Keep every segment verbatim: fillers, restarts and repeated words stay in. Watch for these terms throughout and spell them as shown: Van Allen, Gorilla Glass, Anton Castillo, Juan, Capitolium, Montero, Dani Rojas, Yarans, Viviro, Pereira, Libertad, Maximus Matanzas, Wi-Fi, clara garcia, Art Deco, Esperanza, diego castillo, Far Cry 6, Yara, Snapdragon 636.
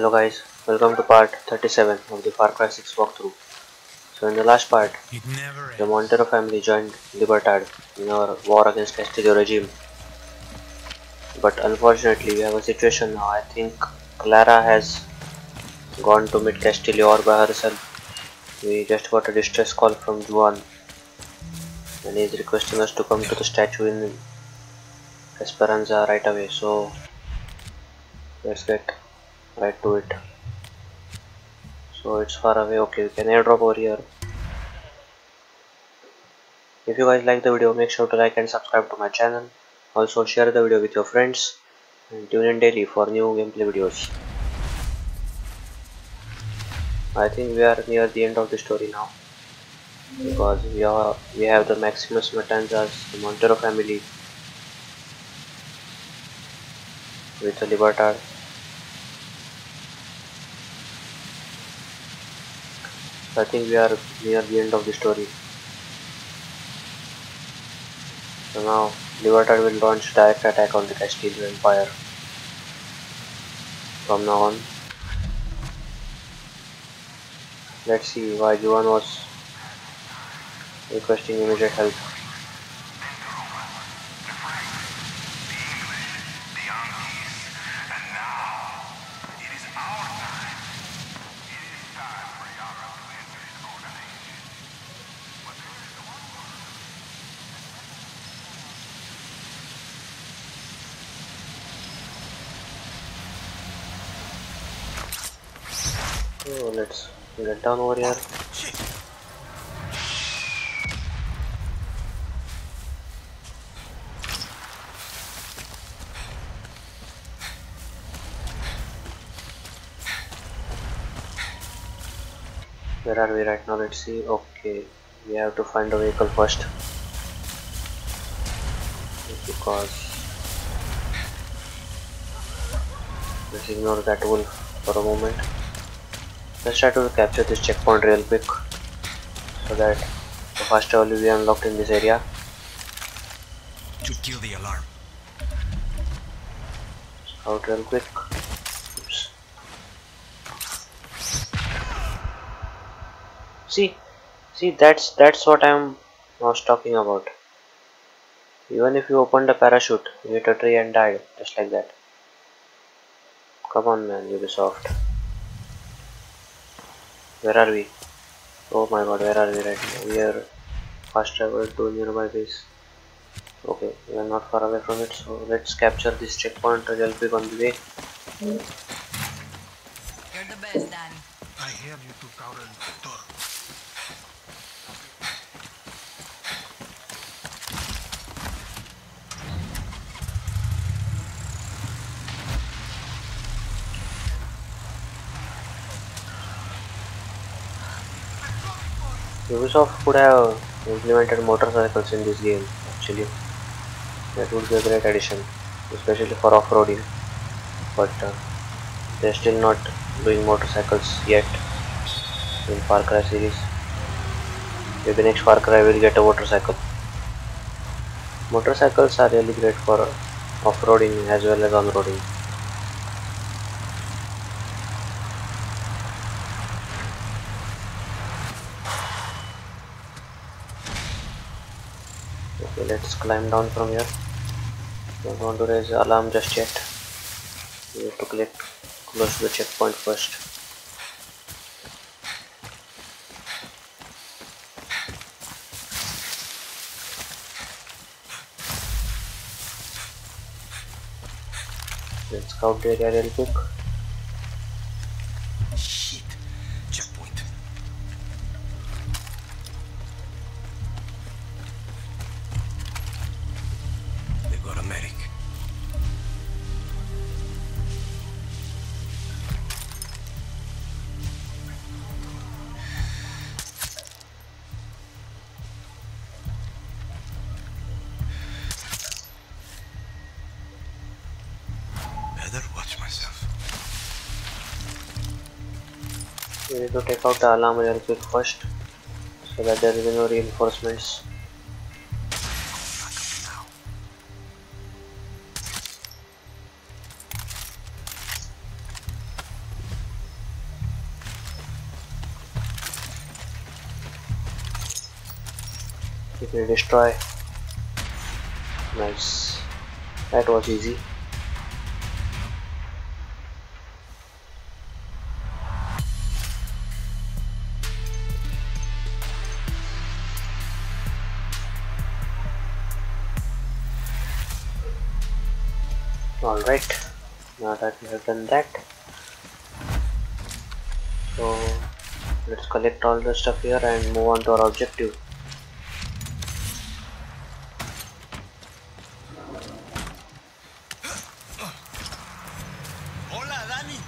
Hello guys, welcome to part thirty-seven of the Far Cry six walkthrough. So in the last part, the Montero family joined Libertad in our war against Castillo regime. But unfortunately we have a situation now. I think Clara has gone to meet Castillo or by herself. We just got a distress call from Juan and he is requesting us to come to the statue in Esperanza right away. So let's get right to it. So it's far away. Okay, we can airdrop over here. If you guys like the video, make sure to like and subscribe to my channel. Also share the video with your friends and tune in daily for new gameplay videos. I think we are near the end of the story now, because we are we have the Maximus Matanzas, the Montero family with the Libertad. I think we are near the end of the story. So now Libertad will launch direct attack on the Castillo Empire from now on. Let's see why Juan was requesting immediate help. So let's get down over here. Where are we right now? Let's see. Okay, we have to find a vehicle first, because let's ignore that wolf for a moment. Let's try to capture this checkpoint real quick, so that the fast travel will be unlocked in this area. To kill the alarm. Out real quick. Oops. See, see, that's that's what I'm was talking about. Even if you opened a parachute, you hit a tree and died, just like that. Come on, man, Ubisoft. Where are we? Oh my god, where are we right now? We are fast travel to nearby base. Okay, we are not far away from it, so let's capture this checkpoint real quick on the way. You're the best, Dani. I hear you took out a motor. Ubisoft could have implemented motorcycles in this game, actually. That would be a great addition, especially for off-roading. But uh, they're still not doing motorcycles yet in Far Cry series. Maybe next Far Cry will get a motorcycle. Motorcycles are really great for off-roading as well as on-roading. Let's climb down from here. Don't want to raise the alarm just yet. We have to get close to the checkpoint first. Let's scout the area real quick. We need to take out the alarm real quick first, so that there will be no reinforcements. If you destroy. Nice. That was easy. Alright, now that we have done that, so let's collect all the stuff here and move on to our objective. Hola, Dani.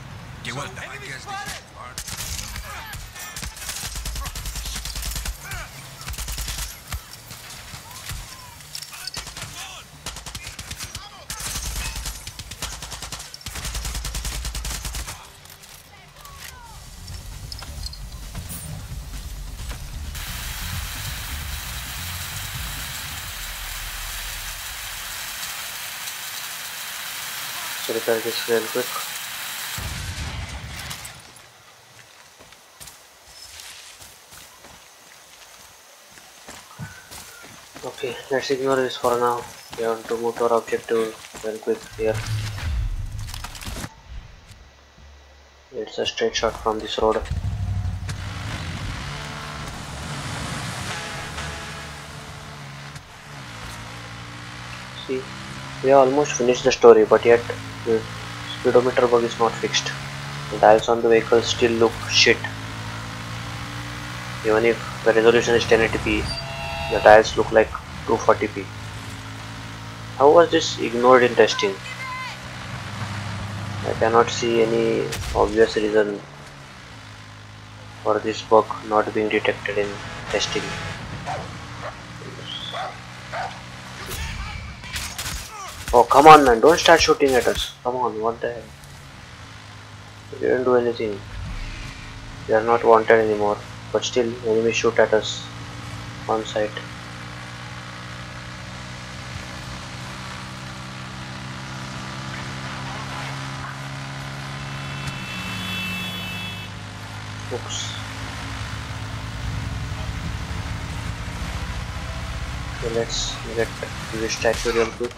So repair this real quick. Okay, let's ignore this for now. We want to move to our objective real quick here. It's a straight shot from this road. See, we almost finished the story, but yet the speedometer bug is not fixed. The dials on the vehicle still look shit. Even if the resolution is ten eighty p, the dials look like two forty p. How was this ignored in testing? I cannot see any obvious reason for this bug not being detected in testing. Oh, come on man, don't start shooting at us. Come on, what the hell? We didn't do anything. We are not wanted anymore. But still, enemies shoot at us on sight. Oops. So let's get to the statue real quick.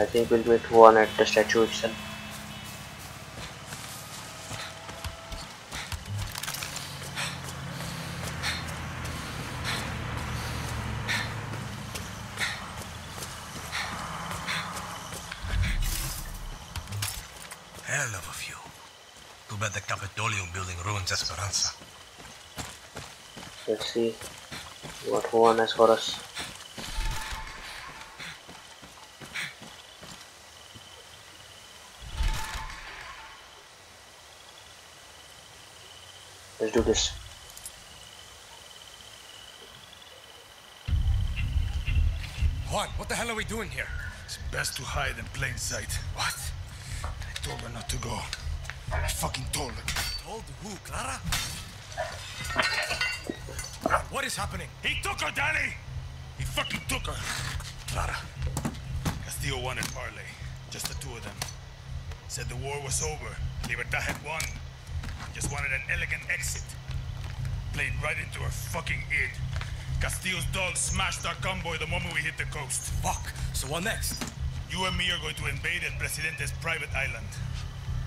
I think we'll make one at the statue itself. Hell of a few. Too bad the Capitolium building ruins Esperanza. Let's see what one has for us. Let's do this. Juan, what the hell are we doing here? It's best to hide in plain sight. What? I told her not to go. I fucking told her. Told who, Clara? What is happening? He took her, Danny! He fucking took her. Clara. Castillo won and Parley. Just the two of them. Said the war was over. Libertad had won. Just wanted an elegant exit. Played right into her fucking ear. Castillo's dog smashed our convoy the moment we hit the coast. Fuck. So what next? You and me are going to invade El Presidente's private island.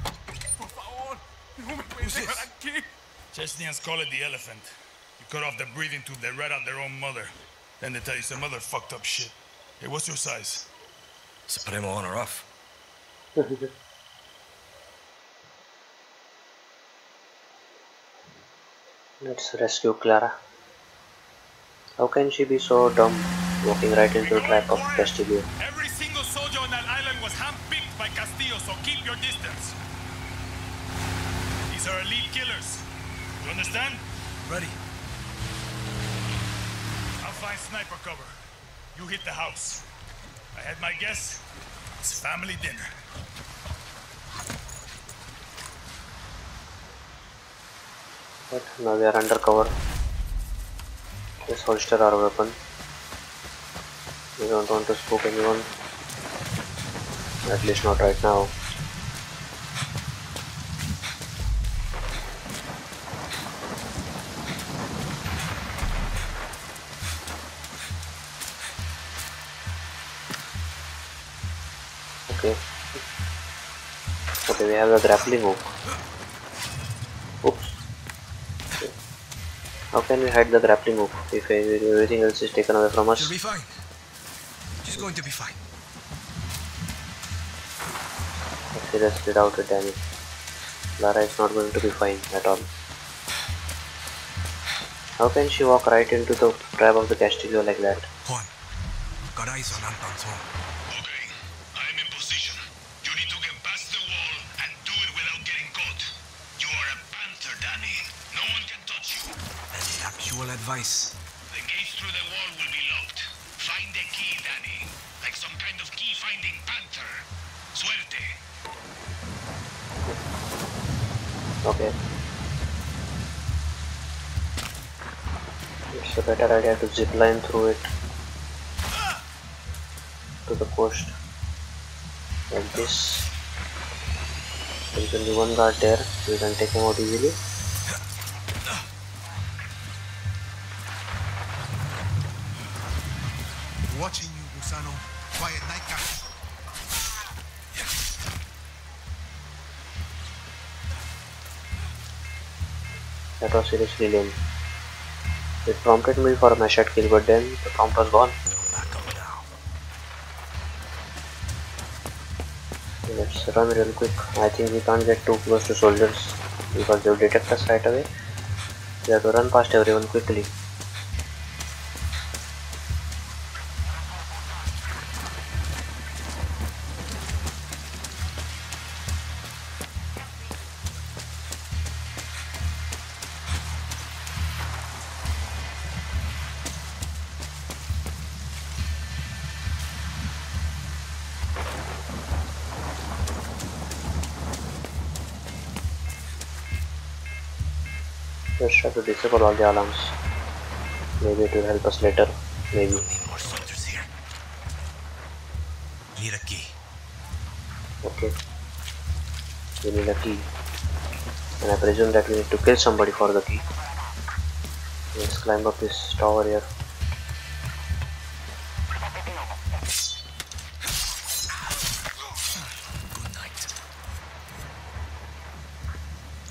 Por favor. Who's this? Chechnyans call it the elephant. You cut off the breathing tube, they rat out their own mother. Then they tell you some other fucked up shit. Hey, what's your size? Supremo on or off? Let's rescue Clara. How can she be so dumb, walking right into the trap of Castillo? Every single soldier on that island was handpicked by Castillo, so keep your distance. These are elite killers. You understand? Ready. I'll find sniper cover. You hit the house. I had my guess. It's family dinner. But now we are undercover. Let's holster our weapon. We don't want to spook anyone. At least not right now. okay. Okay, we have a grappling hook. Oops. Okay. How can we hide the grappling hook if everything else is taken away from us? She'll be fine. She's going to be fine. Okay, let's get out the damage. Clara is not going to be fine at all. How can she walk right into the trap of the Castillo like that? Juan, got eyes on Anton's home. Okay, I'm in position. You need to get past the wall and do it without getting caught. You are a panther, Dani. No one can touch you. That's actual advice. The gate through the wall will be locked. Find the key, Dani. Like some kind of key-finding panther. Suerte. Okay. It's a better idea to zip line through it to the coast like this. There is only one guard there, so we can take him out easily. Watching you, Gusano. Quiet night guys. That was seriously lame. It prompted me for a machete kill, but then the prompt was gone. Let's run real quick. I think we can't get too close to soldiers because they'll detect us right away. We have to run past everyone quickly. Let's try to disable all the alarms. Maybe it will help us later. Maybe. Need more soldiers here. Need a key. Okay. We need a key. And I presume that we need to kill somebody for the key. Let's climb up this tower here.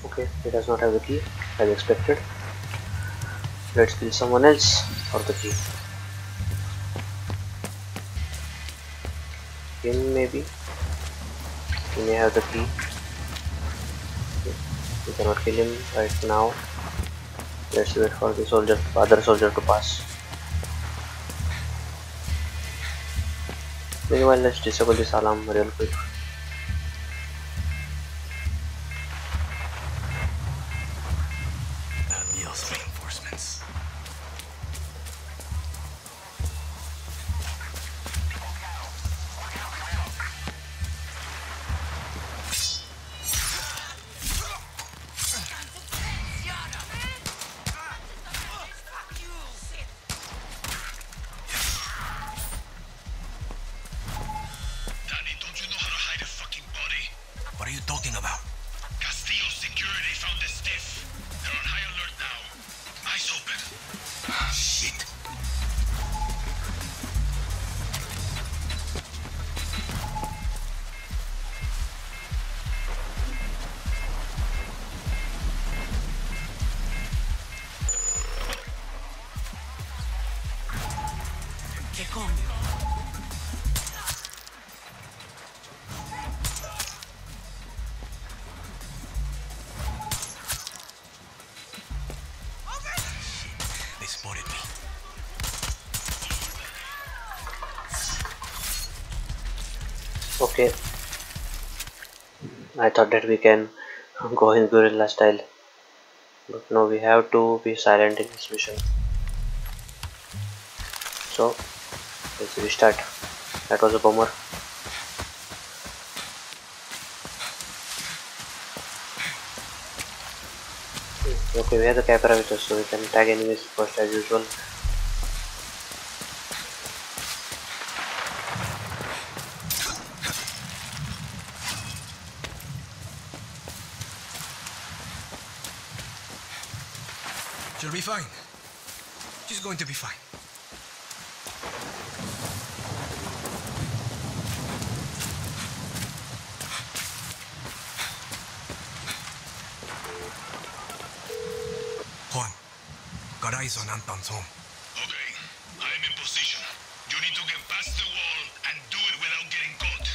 Okay, he does not have the key, as expected. Let's kill someone else for the key. Him maybe? He may have the key. Okay. We cannot kill him right now. Let's wait for the soldier, other soldier to pass. Meanwhile, let's disable this alarm real quick. Okay, I thought that we can go in guerrilla style, but no, we have to be silent in this mission. So let's restart. That was a bummer. Okay, we have the camera with us, so we can tag enemies first as usual. She'll be fine. She's going to be fine. Got eyes on Anton's home. Okay, I'm in position. You need to get past the wall and do it without getting caught.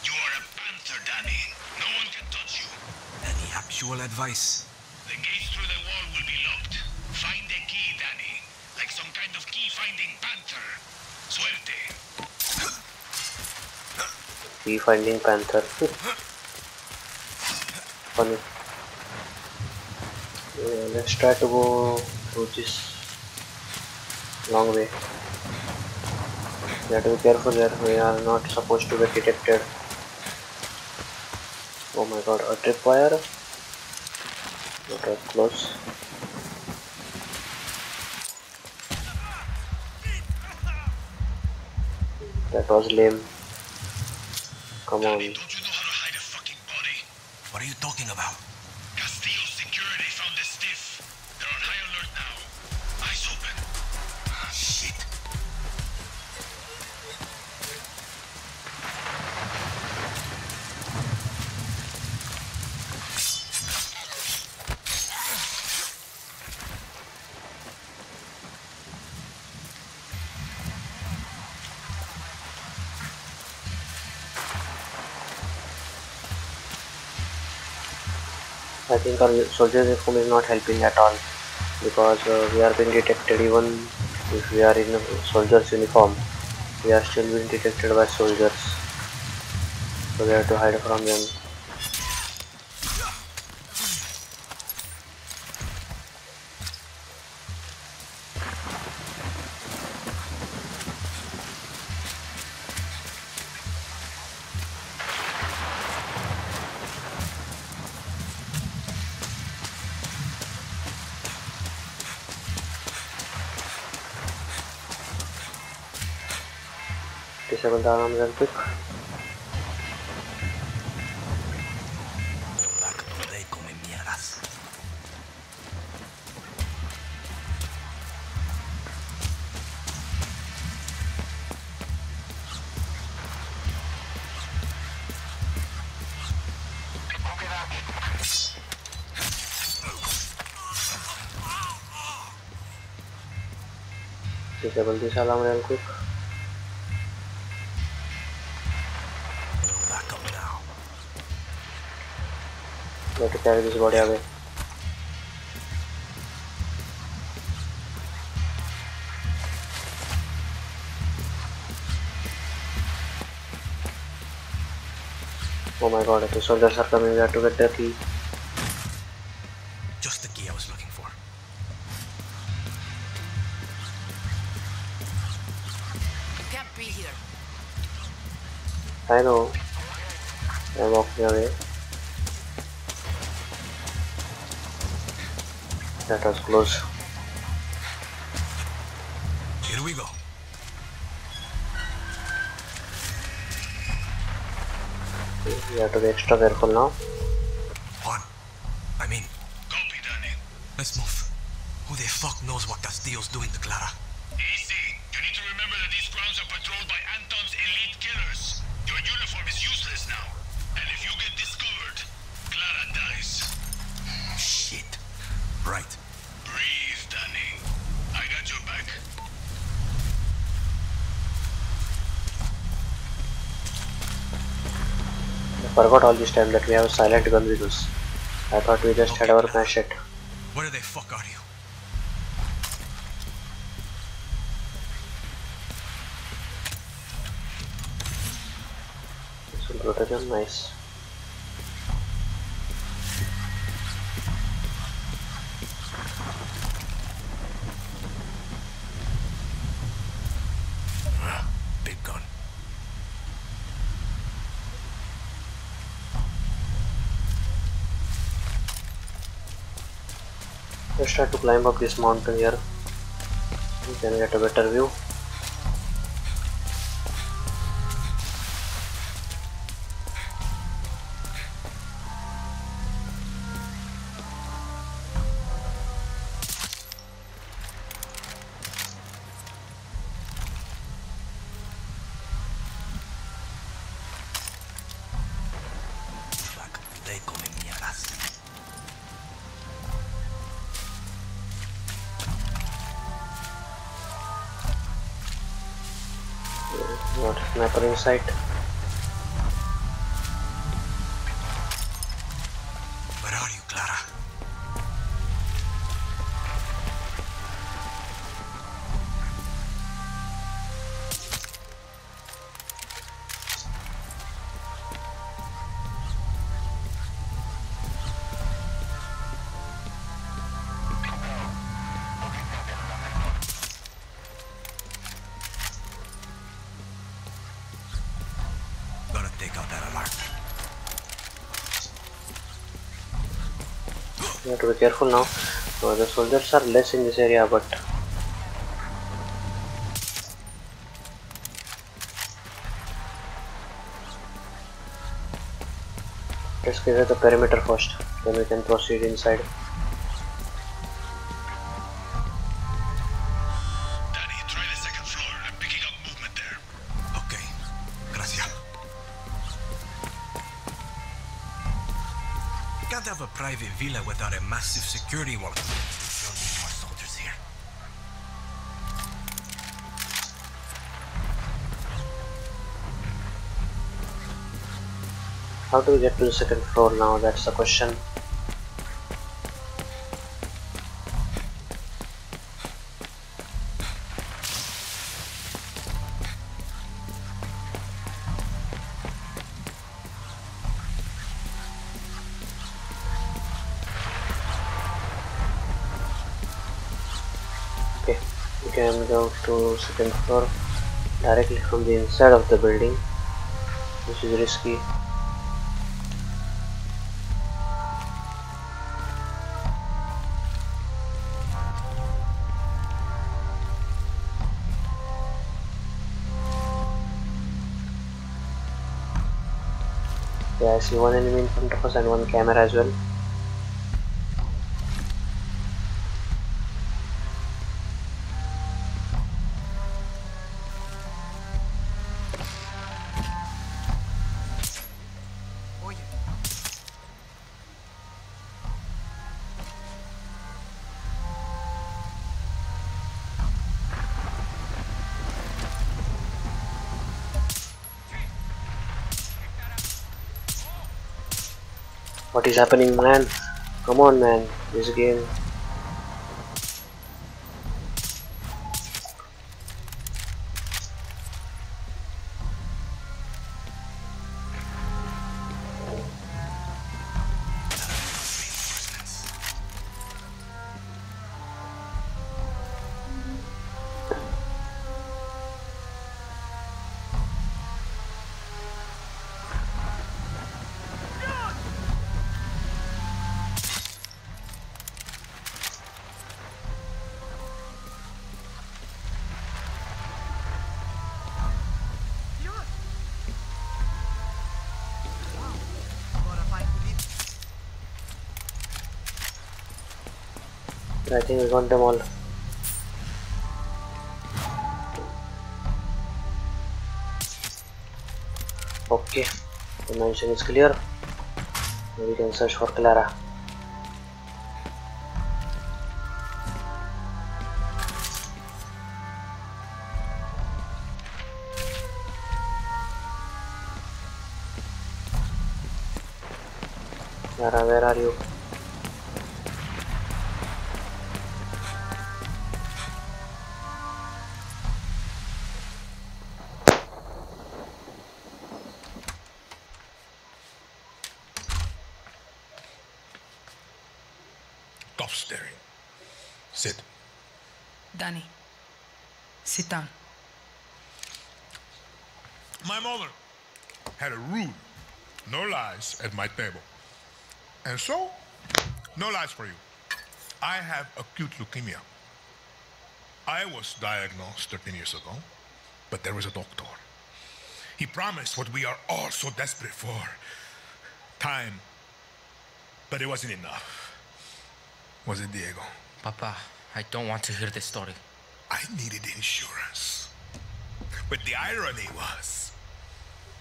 You are a panther, Dani. No one can touch you. Any actual advice? The gates through the wall will be locked. Find a key, Dani. Like some kind of key-finding panther. Suerte. Key-finding panther. Funny. Yeah, let's try to go through this long way. We have to be careful there, we are not supposed to get detected. Oh my god, a tripwire? Okay, close. That was lame. Come on. Daddy, don't you know how to hide a fucking body? What are you talking about? Castillo's security found a stiff. They're on high alert now. Eyes open. Ah, shit. I think our soldier reform is not helping at all, because uh, we are being detected. Even if we are in a soldier's uniform, we are still being detected by soldiers, so we have to hide from them. Disable the alarms and quick. Disable this alarm and quick. We have to carry this body away. Oh my god, the soldiers are coming, we have to get the key. Just the key I was looking for. You can't be here. I know. I'm walking away. That was close. Here we go. We have to be extra careful now. On. I mean. Copy, Dani. Let's move. Who the fuck knows what Castillo's doing to Clara? Easy. You need to remember that these grounds are patrolled by Anton's elite killers. Your uniform is useless now. And if you get discovered, Clara dies. Shit. Right. Breathe, Dani. I got your back. I forgot all this time that we have a silent gun with us. I thought we just okay, had our machete. Where the fuck are you? This will protect them, nice. Let's try to climb up this mountain here. We can get a better view. sniper inside. Where are you, Clara? You have to be careful now. So the soldiers are less in this area, but let's clear the perimeter first, then we can proceed inside. Have a private villa without a massive security wall. You'll need more soldiers here. How do we get to the second floor now? That's the question. We can go to second floor directly from the inside of the building, which is risky. Yeah, I see one enemy in front of us and one camera as well. What is happening, man? Come on, man, this game. I think we got them all. Okay, the mansion is clear. Now we can search for Clara. Clara, where are you? Stop staring. Sit. Dani, sit down. My mother had a rule, no lies at my table. And so, no lies for you. I have acute leukemia. I was diagnosed thirteen years ago, but there was a doctor. He promised what we are all so desperate for. Time. But it wasn't enough. Was it Diego? Papa, I don't want to hear this story. I needed insurance. But the irony was,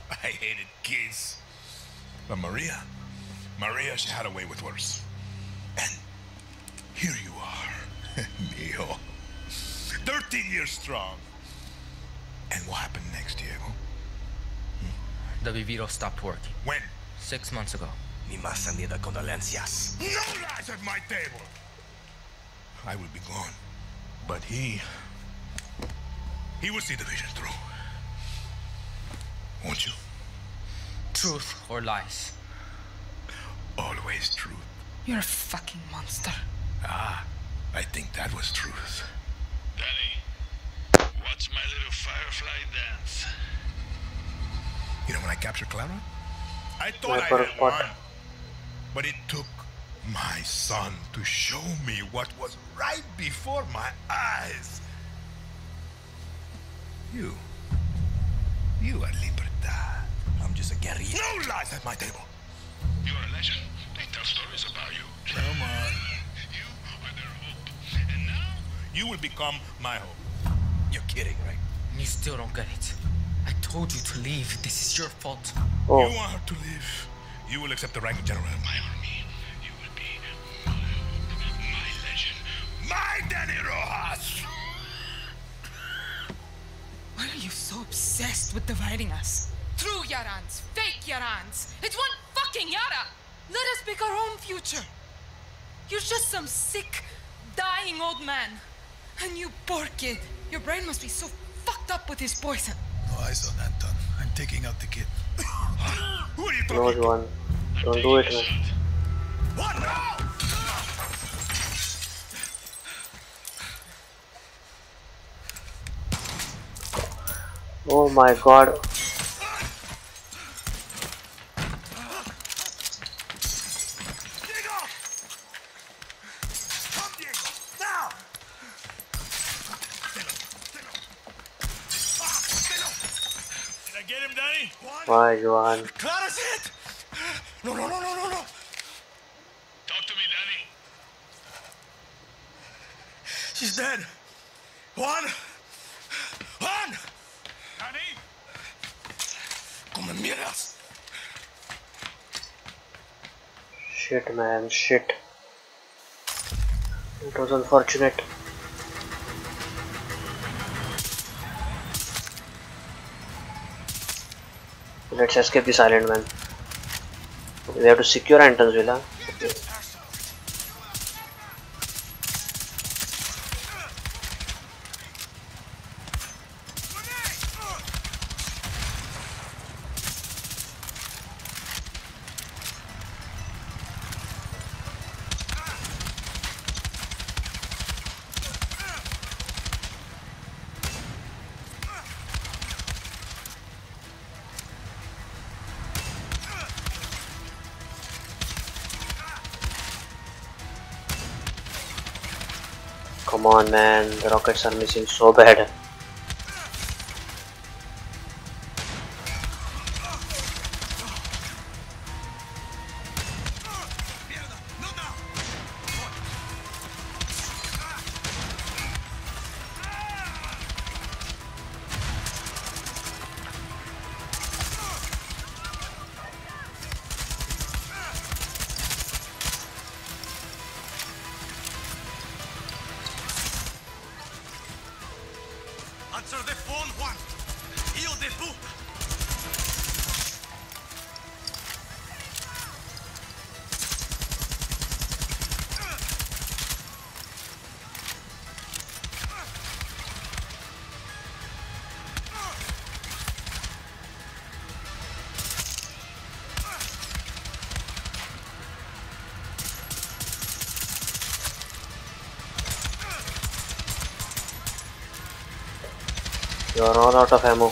I hated kids. But Maria, Maria, she had a way with worse. And here you are, Neo. thirteen years strong. And what happened next, Diego? The Viviro stopped working. When? Six months ago. Mi más sentida condolencias. No lies at my table! I will be gone. But he... He will see the vision through. Won't you? Truth or lies? Always truth. You're a fucking monster. Ah, I think that was truth. Danny, watch my little firefly dance. You know, when I captured Clara, I thought I had one. But it took my son to show me what was right before my eyes. You. You are Libertad. I'm just a guerrilla. No lies at my table. You're a legend. They tell stories about you. Come on. You are their hope. And now, you will become my hope. You're kidding, right? You still don't get it. I told you to leave. This is your fault. Oh. You want her to leave. You will accept the rank of general. My army. You will be my hope. My legend. My Dani Rojas. Why are you so obsessed with dividing us? True Yarans, fake Yarans. It's one fucking Yara. Let us pick our own future. You're just some sick, dying old man. And you poor kid. Your brain must be so fucked up with his poison. No eyes on Anton. I'm taking out the kid. Who are you talking no, to? Don't do it, man. What? No! Oh my god. Diego! Come, Diego! Now! Did I get him, Danny? My god. Clara's hit! No, no, no, no, no, no! Talk to me, Danny. She's dead. Juan! Juan! Danny! Come and meet us. Shit, man, shit. It was unfortunate. Let's escape this island, man. We have to secure Anton's villa. Okay. Come on, man, the rockets are missing so bad. You are all out of ammo.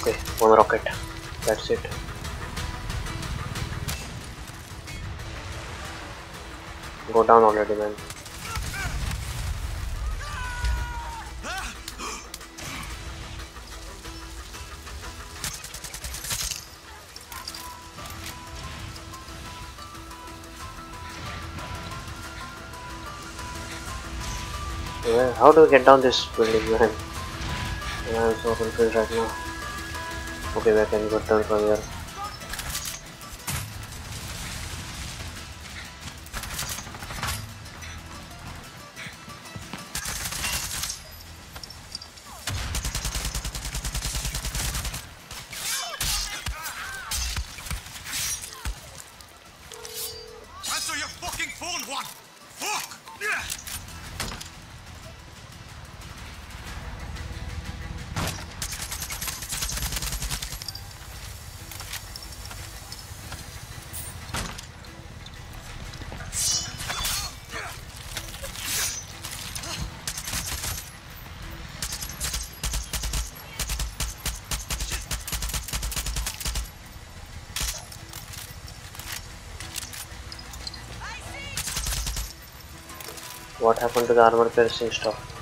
Okay, one rocket. That's it. Go down already, man. How do we get down this building, man? I'm so confused right now. Okay, we can go down from here. What happened to the armor piercing stuff?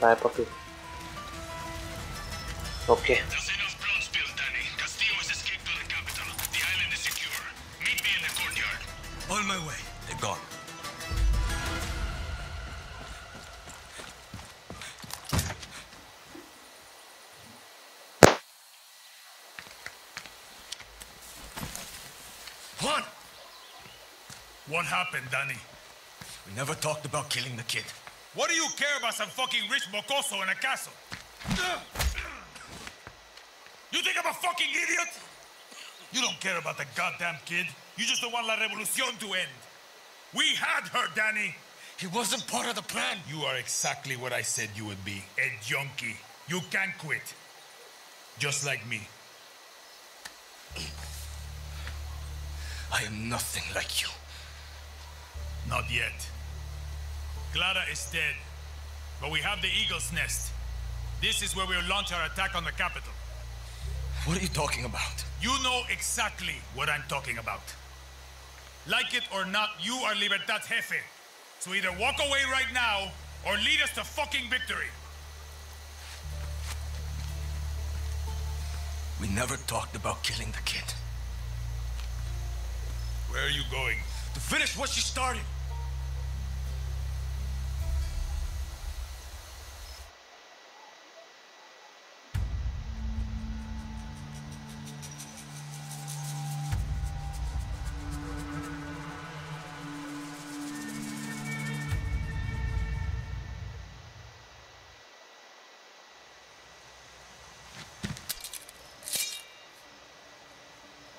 Die, puppy. Okay. Danny. Castillo has escaped to the capital. The island is secure. Meet me in the courtyard. On my way. They're gone. Juan! What happened, Danny? We never talked about killing the kid. What do you care about some fucking rich mocoso in a castle? You think I'm a fucking idiot? You don't care about the goddamn kid. You just don't want La Revolucion to end. We had her, Danny. He wasn't part of the plan. You are exactly what I said you would be. A junkie. You can't quit. Just like me. I am nothing like you. Not yet. Clara is dead, but we have the Eagle's Nest. This is where we'll launch our attack on the capital. What are you talking about? You know exactly what I'm talking about. Like it or not, you are Libertad's jefe. So either walk away right now, or lead us to fucking victory. We never talked about killing the kid. Where are you going? To finish what she started.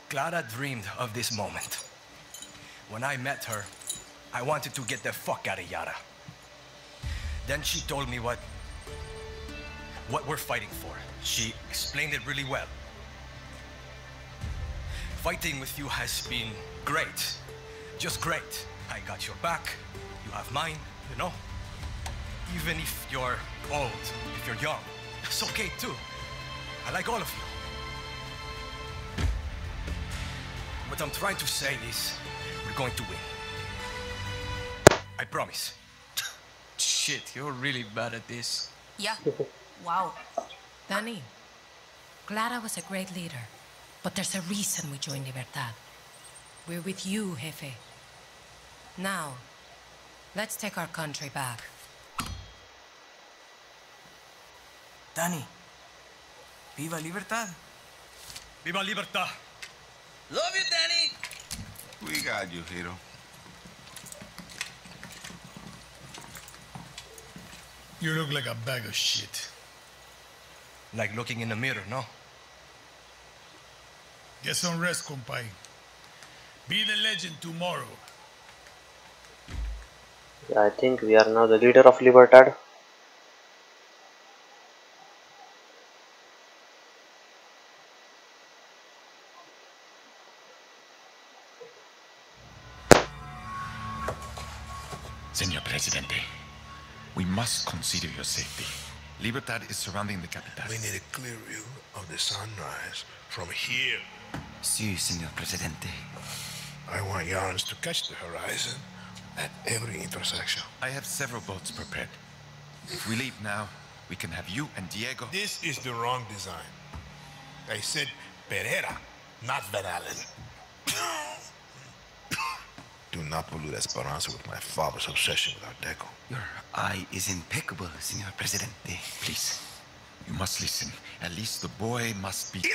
Clara dreamed of this moment. When I met her, I wanted to get the fuck out of Yara. Then she told me what... what we're fighting for. She explained it really well. Fighting with you has been great. Just great. I got your back, you have mine, you know? Even if you're old, if you're young, it's okay too. I like all of you. What I'm trying to say is, we're going to win. I promise. Shit, you're really bad at this. Yeah, wow. Danny, Clara was a great leader, but there's a reason we joined Libertad. We're with you, Jefe. Now, let's take our country back. Danny, viva Libertad. Viva Libertad. Love you, Danny! We got you, hero. You look like a bag of shit. Like looking in the mirror, no? Get some rest, compadre. Be the legend tomorrow. Yeah, I think we are now the leader of Libertad. Señor Presidente, we must consider your safety. Libertad is surrounding the capital. We need a clear view of the sunrise from here. Sí, Señor Presidente. I want Yarns to catch the horizon at every intersection. I have several boats prepared. If we leave now, we can have you and Diego... This is the wrong design. I said Pereira, not Van Allen. Do not pollute Esperanza with my father's obsession with Art Deco. Your eye is impeccable, Señor Presidente. Please, you must listen. At least the boy must be... Can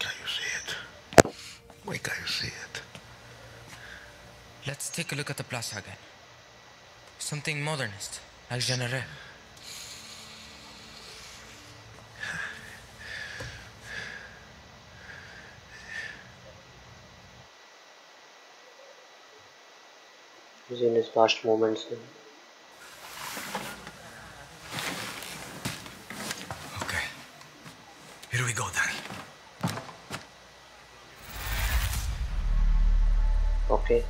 you see it? Wait, can you see it? Let's take a look at the plaza again. Something modernist, like Genere. He's in his last moments now. Here we go, Dan. Okay.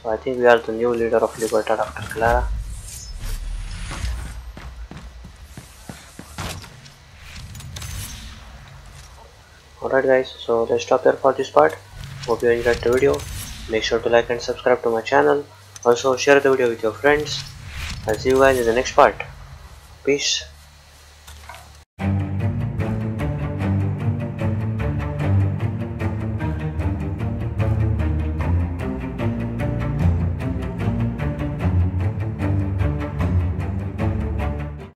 So I think we are the new leader of Libertad after Clara. Alright guys, so let's stop here for this part. Hope you enjoyed the video. Make sure to like and subscribe to my channel. Also share the video with your friends. I'll see you guys in the next part. Peace.